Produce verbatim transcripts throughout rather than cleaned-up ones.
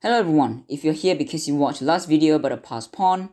Hello everyone, if you're here because you watched the last video about a passed pawn,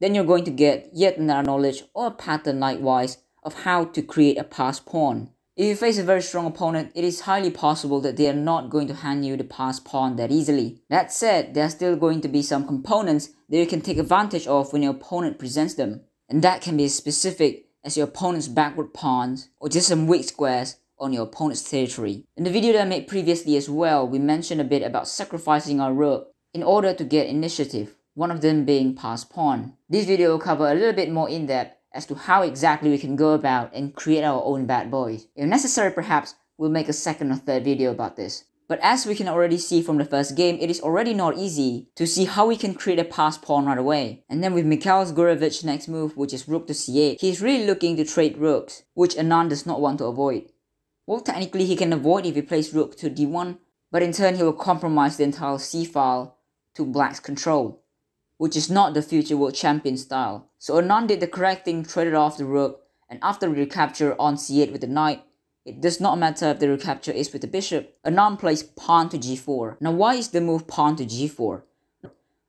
then you're going to get yet another knowledge or a pattern likewise of how to create a passed pawn. If you face a very strong opponent, it is highly possible that they are not going to hand you the passed pawn that easily. That said, there are still going to be some components that you can take advantage of when your opponent presents them. And that can be as specific as your opponent's backward pawns or just some weak squares on your opponent's territory. In the video that I made previously as well, we mentioned a bit about sacrificing our rook in order to get initiative, one of them being passed pawn. This video will cover a little bit more in depth as to how exactly we can go about and create our own bad boys. If necessary, perhaps we'll make a second or third video about this. But as we can already see from the first game, it is already not easy to see how we can create a passed pawn right away. And then with Mikhail Gurevich's next move, which is rook to c eight, he's really looking to trade rooks, which Anand does not want to avoid. Well, technically he can avoid if he plays rook to d one, but in turn he will compromise the entire c-file to black's control, which is not the future world champion style. So Anand did the correct thing, traded off the rook, and after recapture on c eight with the knight, it does not matter if the recapture is with the bishop, Anand plays pawn to g four. Now why is the move pawn to g four?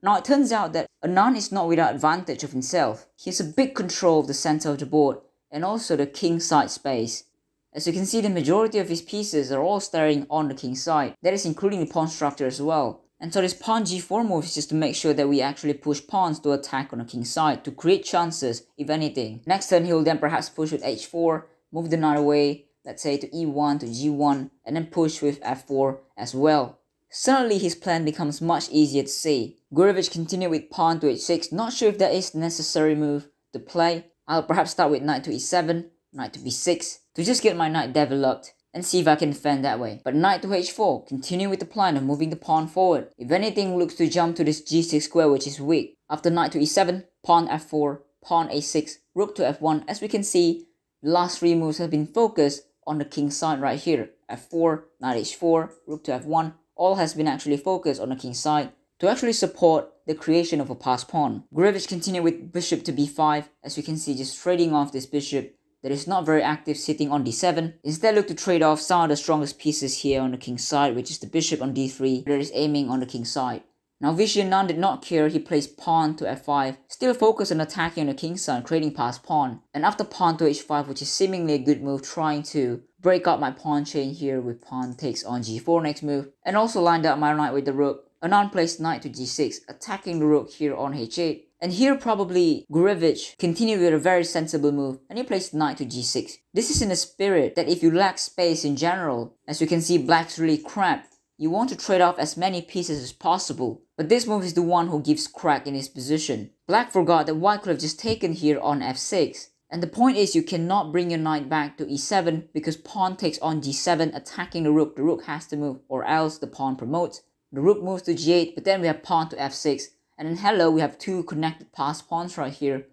Now it turns out that Anand is not without advantage of himself. He has a big control of the center of the board and also the king side space. As you can see, the majority of his pieces are all staring on the king's side, that is including the pawn structure as well. And so this pawn g four move is just to make sure that we actually push pawns to attack on the king's side to create chances, if anything. Next turn he will then perhaps push with h four, move the knight away, let's say to e one to g one, and then push with f four as well. Suddenly his plan becomes much easier to see. Gurevich continued with pawn to h six, not sure if that is the necessary move to play. I'll perhaps start with knight to e seven, knight to b six, to just get my knight developed and see if I can defend that way. But knight to h four, continue with the plan of moving the pawn forward. If anything, looks to jump to this g six square, which is weak. After knight to e seven, pawn f four, pawn a six, rook to f one. As we can see, the last three moves have been focused on the king's side right here. f four, knight h four, rook to f one, all has been actually focused on the king's side to actually support the creation of a passed pawn. Gurevich continued with bishop to b five, as we can see, just trading off this bishop that is not very active sitting on d seven. Instead look to trade off some of the strongest pieces here on the king's side, which is the bishop on d three that is aiming on the king's side. Now Vishy Anand did not care, he plays pawn to f five, still focused on attacking on the king's side, creating passed pawn. And after pawn to h five, which is seemingly a good move, trying to break up my pawn chain here with pawn takes on g four next move, and also lined up my knight with the rook, Anand plays knight to g six, attacking the rook here on h eight. And here probably Gurevich continued with a very sensible move, and he plays knight to g six. This is in a spirit that if you lack space in general, as you can see black's really cramped, you want to trade off as many pieces as possible. But this move is the one who gives crack in his position. Black forgot that white could have just taken here on f six. And the point is you cannot bring your knight back to e seven because pawn takes on g seven, attacking the rook. The rook has to move or else the pawn promotes. The rook moves to g eight, but then we have pawn to f six. And then hello, we have two connected passed pawns right here.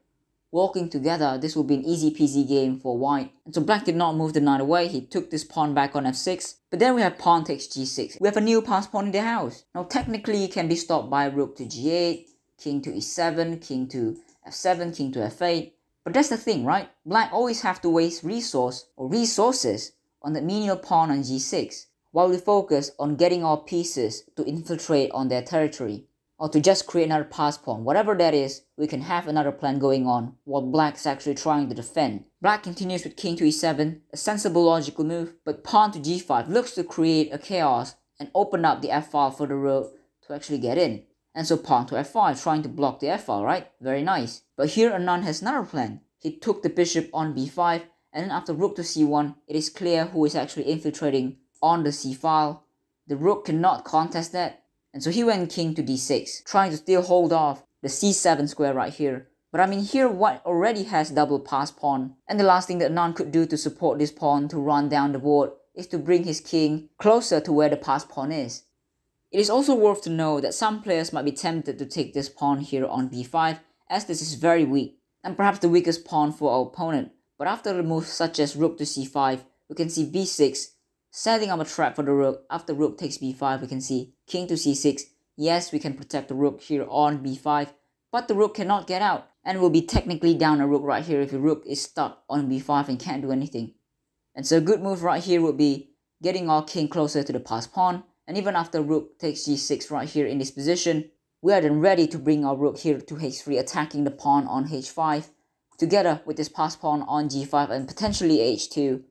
Walking together, this will be an easy peasy game for white. And so black did not move the knight away, he took this pawn back on f six. But then we have pawn takes g six. We have a new passed pawn in the house. Now technically it can be stopped by rook to g eight, king to e seven, king to f seven, king to f eight. But that's the thing, right? Black always have to waste resource or resources on the menial pawn on g six, while we focus on getting our pieces to infiltrate on their territory, or to just create another passed pawn. Whatever that is, we can have another plan going on while black's actually trying to defend. Black continues with king to e seven, a sensible logical move, but pawn to g five looks to create a chaos and open up the f-file for the rook to actually get in. And so pawn to f five, trying to block the f-file, right? Very nice. But here Anand has another plan. He took the bishop on b five, and then after rook to c one, it is clear who is actually infiltrating on the c-file. The rook cannot contest that. And so he went king to d six, trying to still hold off the c seven square right here. But I mean here white already has double passed pawn, and the last thing that Anand could do to support this pawn to run down the board is to bring his king closer to where the passed pawn is. It is also worth to know that some players might be tempted to take this pawn here on b five, as this is very weak, and perhaps the weakest pawn for our opponent. But after the moves such as rook to c five, we can see b six, setting up a trap for the rook. After rook takes b five, we can see king to c six. Yes, we can protect the rook here on b five, but the rook cannot get out and will be technically down a rook right here if the rook is stuck on b five and can't do anything. And so a good move right here would be getting our king closer to the passed pawn And even after rook takes g six right here in this position, we are then ready to bring our rook here to h three, attacking the pawn on h five, together with this passed pawn on g five and potentially h two.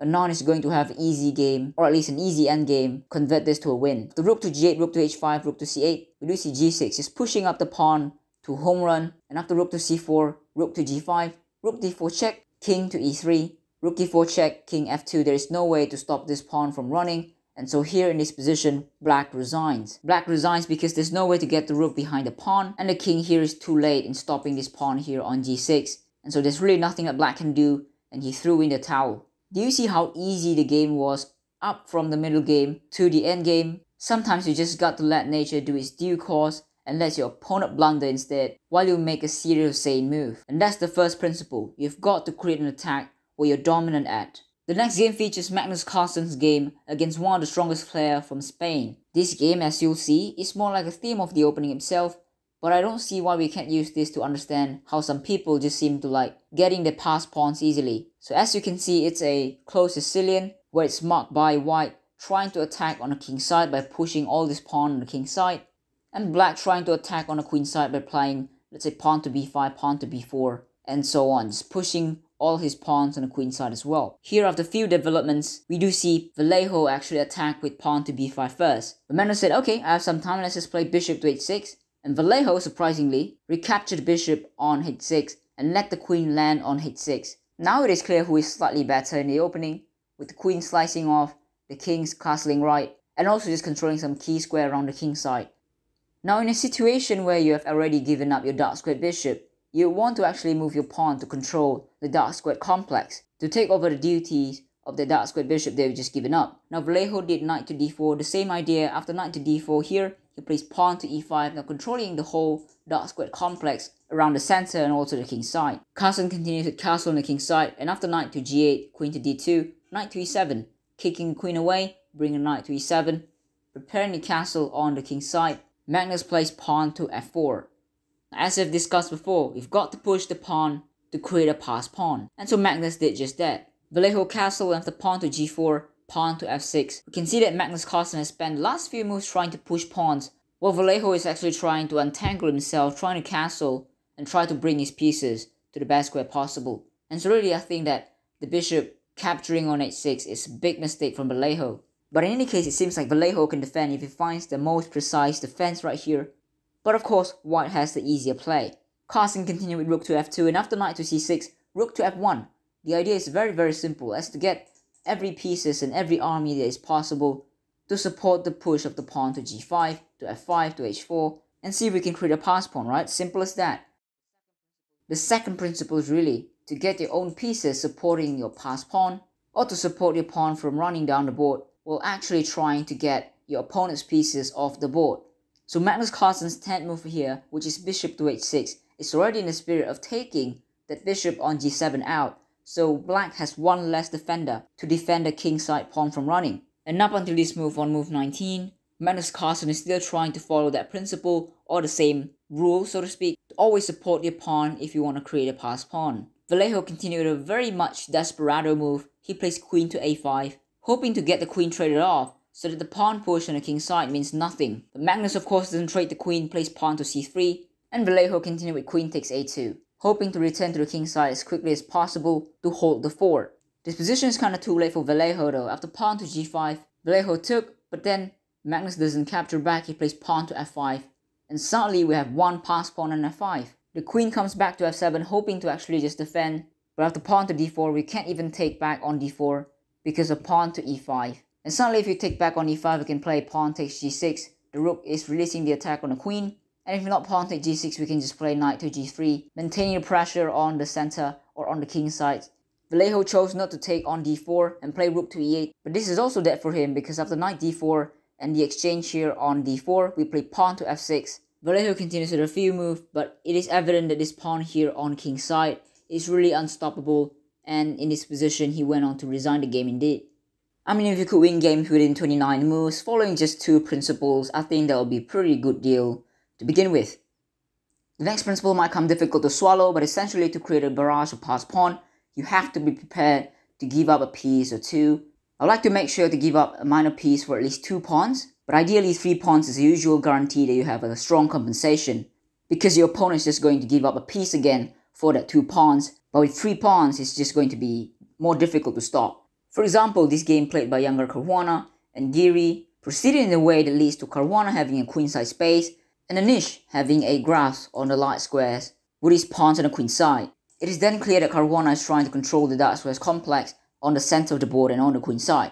Anand is going to have easy game, or at least an easy endgame, convert this to a win. The rook to g eight, rook to h five, rook to c eight, we do see g six is pushing up the pawn to home run, and after rook to c four, rook to g five, rook d four check, king to e three, rook d four check, king f two. There is no way to stop this pawn from running, and so here in this position, black resigns. Black resigns because there's no way to get the rook behind the pawn, and the king here is too late in stopping this pawn here on g six, and so there's really nothing that black can do, and he threw in the towel. Do you see how easy the game was, up from the middle game to the end game? Sometimes you just got to let nature do its due course and let your opponent blunder instead, while you make a serious sane move. And that's the first principle. You've got to create an attack where you're dominant at. The next game features Magnus Carlsen's game against one of the strongest players from Spain. This game, as you'll see, is more like a theme of the opening himself, but I don't see why we can't use this to understand how some people just seem to like getting their passed pawns easily. So as you can see, it's a close Sicilian where it's marked by white trying to attack on the king's side by pushing all this pawn on the king's side, and black trying to attack on the queen's side by playing, let's say, pawn to b five, pawn to b four, and so on, just pushing all his pawns on the queen's side as well. Here, after a few developments, we do see Vallejo actually attack with pawn to b five first. But Magnus said, okay, I have some time, let's just play bishop to h six. And Vallejo, surprisingly, recaptured bishop on h six and let the queen land on h six. Now it is clear who is slightly better in the opening, with the queen slicing off, the king's castling right, and also just controlling some key square around the king's side. Now in a situation where you have already given up your dark squared bishop, you want to actually move your pawn to control the dark squared complex, to take over the duties of the dark squared bishop they've just given up. Now Vallejo did knight to d four, the same idea. After knight to d four here, he plays pawn to e five, now controlling the whole dark squared complex around the center and also the king's side. Carlsen continues with castle on the king's side, and after knight to g eight, queen to d two, knight to e seven, kicking queen away, bringing the knight to e seven, preparing the castle on the king's side. Magnus plays pawn to f four. As I've discussed before, we've got to push the pawn to create a passed pawn, and so Magnus did just that. Vallejo castle, and after pawn to g four, pawn to f six. We can see that Magnus Carlsen has spent the last few moves trying to push pawns, while Vallejo is actually trying to untangle himself, trying to castle, and try to bring his pieces to the best square possible. And so really I think that the bishop capturing on h six is a big mistake from Vallejo. But in any case, it seems like Vallejo can defend if he finds the most precise defense right here. But of course, white has the easier play. Carlsen continued with rook to f two, and after knight to c six, rook to f one. The idea is very very simple, as to get every pieces and every army that is possible to support the push of the pawn to g five, to f five, to h four, and see if we can create a passed pawn, right? Simple as that. The second principle is really to get your own pieces supporting your passed pawn, or to support your pawn from running down the board while actually trying to get your opponent's pieces off the board. So Magnus Carlsen's tenth move here, which is bishop to h six, is already in the spirit of taking that bishop on g seven out. So black has one less defender to defend the king's side pawn from running. And up until this move on move nineteen, Magnus Carlsen is still trying to follow that principle, or the same rule so to speak, to always support your pawn if you want to create a passed pawn. Vallejo continued a very much desperado move. He plays queen to a five, hoping to get the queen traded off so that the pawn push on the king's side means nothing. But Magnus of course doesn't trade the queen, plays pawn to c three, and Vallejo continued with queen takes a two. Hoping to return to the king's side as quickly as possible to hold the fort. This position is kind of too late for Vallejo though. After pawn to g five, Vallejo took, but then Magnus doesn't capture back, he plays pawn to f five. And suddenly we have one passed pawn on f five. The queen comes back to f seven, hoping to actually just defend, but after pawn to d four, we can't even take back on d four because of pawn to e five. And suddenly if you take back on e five, we can play pawn takes g six. The rook is releasing the attack on the queen. And if not pawn take g six, we can just play knight to g three, maintaining the pressure on the center or on the king's side. Vallejo chose not to take on d four and play rook to e eight, but this is also dead for him because after knight d four and the exchange here on d four, we play pawn to f six. Vallejo continues with a few moves, but it is evident that this pawn here on king's side is really unstoppable, and in this position he went on to resign the game indeed. I mean, if you could win games within twenty-nine moves following just two principles, I think that would be a pretty good deal. To begin with, the next principle might come difficult to swallow, but essentially to create a barrage of passed pawn, you have to be prepared to give up a piece or two I'd like to make sure to give up a minor piece for at least two pawns, but ideally three pawns is the usual guarantee that you have a strong compensation, because your opponent is just going to give up a piece again for that two pawns, but with three pawns it's just going to be more difficult to stop. For example, this game played by younger Caruana and Giri proceeded in a way that leads to Caruana having a queenside space and Anish having a grasp on the light squares with his pawns on the queenside. It is then clear that Caruana is trying to control the dark squares complex on the center of the board and on the queenside.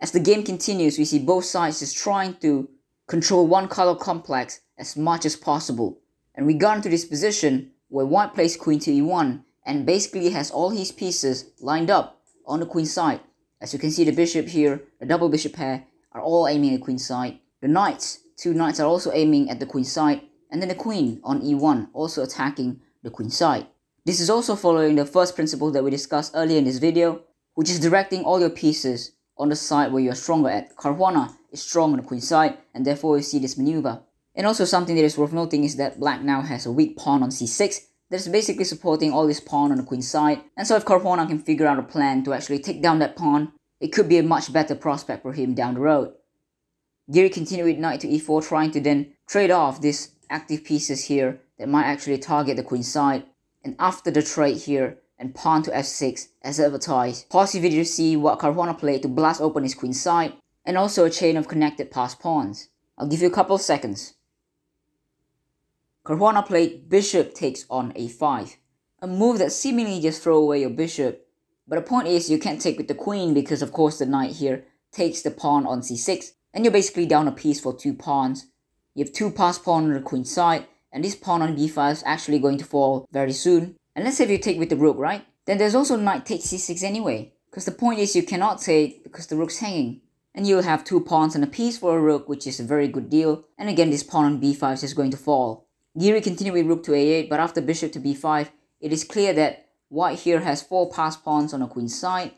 As the game continues, we see both sides just trying to control one color complex as much as possible, and we got into this position where white plays queen to e one and basically has all his pieces lined up on the queen side. As you can see, the bishop here, the double bishop pair are all aiming at the queen side. The knights, two knights are also aiming at the queen side, and then the queen on e one also attacking the queen side. This is also following the first principle that we discussed earlier in this video, which is directing all your pieces on the side where you are stronger at. Caruana is strong on the queen side, and therefore you see this maneuver. And also something that is worth noting is that black now has a weak pawn on c six that is basically supporting all this pawn on the queen side, and so if Caruana can figure out a plan to actually take down that pawn, it could be a much better prospect for him down the road. Giri continued with knight to e four, trying to then trade off these active pieces here that might actually target the queen side, and after the trade here and pawn to f six as advertised. Pause your video to see what Caruana played to blast open his queen side, and also a chain of connected passed pawns. I'll give you a couple of seconds. Caruana played bishop takes on a five, a move that seemingly just throws away your bishop, but the point is you can't take with the queen because of course the knight here takes the pawn on c six, and you're basically down a piece for two pawns. You have two passed pawns on the queen side, and this pawn on b five is actually going to fall very soon. And let's say if you take with the rook, right? Then there's also knight takes c six anyway, because the point is you cannot take because the rook's hanging. And you'll have two pawns and a piece for a rook, which is a very good deal. And again, this pawn on b five is just going to fall. Giri continued with rook to a eight, but after bishop to b five, it is clear that white here has four passed pawns on the queen's side.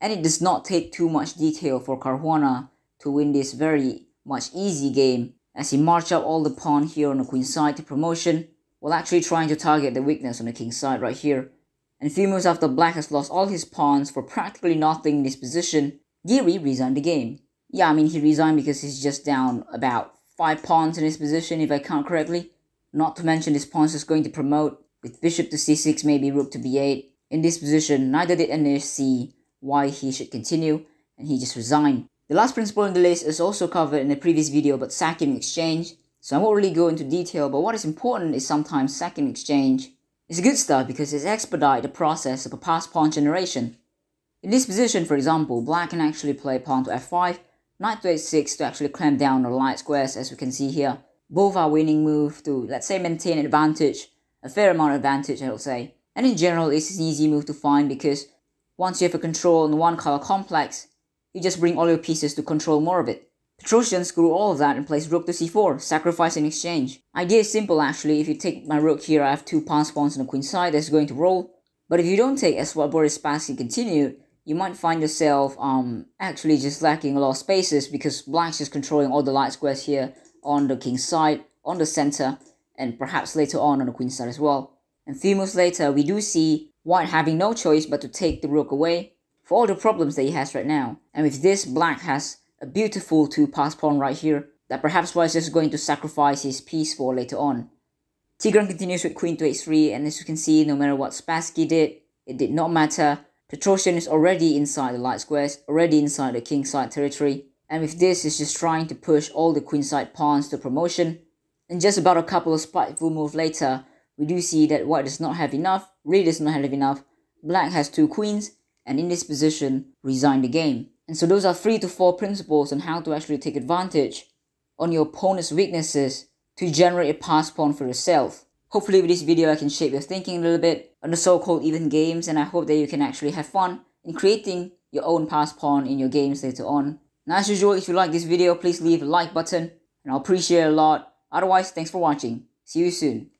And it does not take too much detail for Caruana to win this very much easy game, as he marched up all the pawn here on the queen's side to promotion, while actually trying to target the weakness on the king's side right here. And a few moves after black has lost all his pawns for practically nothing in this position, Giri resigned the game. Yeah, I mean he resigned because he's just down about five pawns in this position if I count correctly. Not to mention his pawn's just going to promote, with bishop to c six, maybe rook to b eight. In this position, neither did Anish see why he should continue, and he just resigned. The last principle in the list is also covered in the previous video about sacking exchange, so I won't really go into detail, but what is important is sometimes sacking exchange is good stuff because it expedites the process of a passed pawn generation. In this position, for example, black can actually play pawn to f five, knight to h six to actually clamp down the light squares as we can see here. Both are winning moves to, let's say, maintain advantage, a fair amount of advantage I would say. And in general, it's an easy move to find because once you have a control on one color complex, you just bring all your pieces to control more of it. Petrosian screw all of that and plays rook to c four, sacrifice in exchange. Idea is simple actually. If you take my rook here, I have two passed pawns on the queen side that's going to roll. But if you don't take, as what Boris Spassky continued, you might find yourself um actually just lacking a lot of spaces because black's just controlling all the light squares here on the king's side, on the center, and perhaps later on on the queen's side as well. And few moves later, we do see white having no choice but to take the rook away, for all the problems that he has right now. And with this, black has a beautiful two passed pawn right here that perhaps white is just going to sacrifice his piece for later on. Tigran continues with queen to h three, and as you can see, no matter what Spassky did, it did not matter. Petrosian is already inside the light squares, already inside the king side territory, and with this is just trying to push all the queen side pawns to promotion. And just about a couple of spiteful moves later, we do see that white does not have enough, really does not have enough. Black has two queens, and in this position, resign the game. And so those are three to four principles on how to actually take advantage on your opponent's weaknesses to generate a passed pawn for yourself. Hopefully with this video I can shape your thinking a little bit on the so-called even games, and I hope that you can actually have fun in creating your own passed pawn in your games later on. And as usual, if you like this video, please leave a like button, and I'll appreciate it a lot. Otherwise, thanks for watching. See you soon.